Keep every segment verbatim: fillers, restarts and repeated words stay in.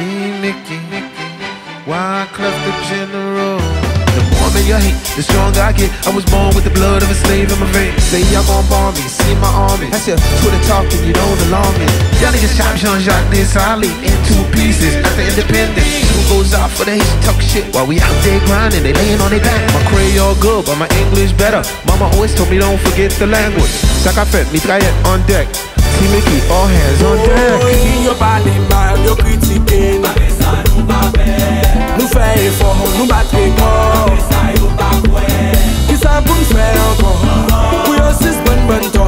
see Nicky, Nicky, Wyclef the General. The more that you hate, the stronger I get. I was born with the blood of a slave in my veins. Say y'all gon' bomb me, see my army. That's your Twitter talking, you don't alarm me. Y'all niggas shot Jean-Jacques Dessalines in two pieces after independence. Who goes out for the Haitian talk shit while we out there grinding, they laying on their back. My Creole good, but my English better. Mama always told me don't forget the language. Sacafet, mitraillette on deck. See Mickey, all hands on deck. Yo parle mal, yo critique. Nous fait effort, nous battre corps. Qui ça pour nous faire encore? Pour yo six bonnes bonnes temps.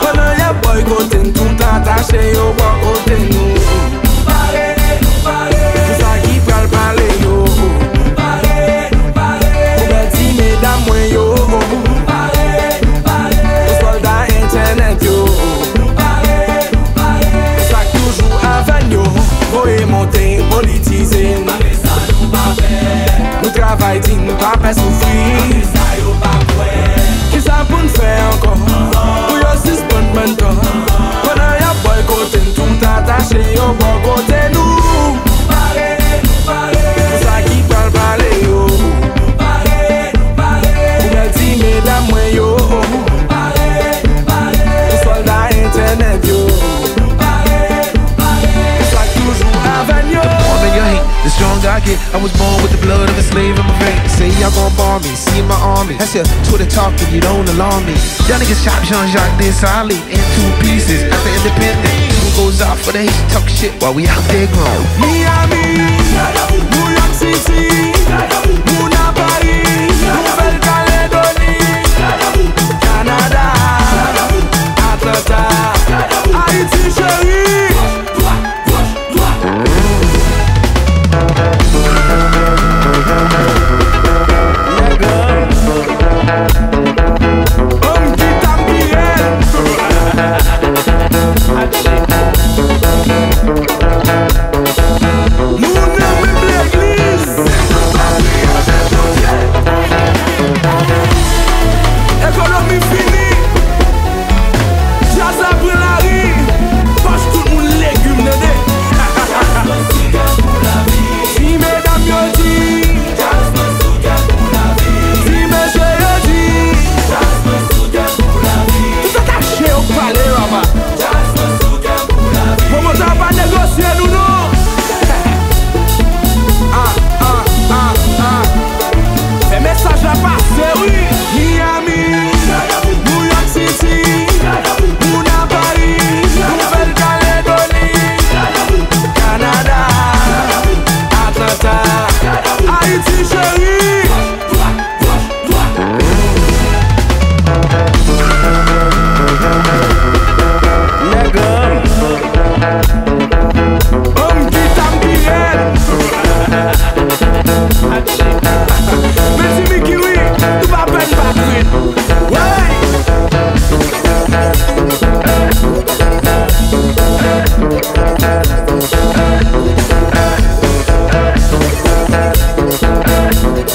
Pendant y'a boycotté, tout attaché, yo bois côté nous. Nous parler, nous parler. Qui ça qui parle parler yo? Nous parler, nous parler. Pour les petits mesdames moi yo. Nous parler, nous parler. Aux soldats internet yo. Travail dit nous pas faire souffrir. Qui ça pour nous faire encore? Pour y'a six bonnes bonnes temps. Pendant y'a boycotté, tout attaché au bon côté nous. Nous parler, nous parler. Qui ça qui parle parler yo? Nous parler, nous parler. Pour les petits mesdames moi yo. Nous parler, nous parler. Aux soldats internet yo. Nous parler, nous parler. Qui ça toujours avant yo? The more you hate, the stronger I get. I was born with the blood of a slave in my veins. Say y'all gon' bomb me, see my army. That's your Twitter talking, you don't alarm me. Y'all niggas shot Jean-Jacques Dessalines in two pieces after independence. Who goes out for the Haitian talk shit while we out there grown? Miami, New York City, Muna Paris, Nouvelle Calédonie, Canada, Atlanta, Haiti chérie.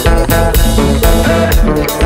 We'll be right back.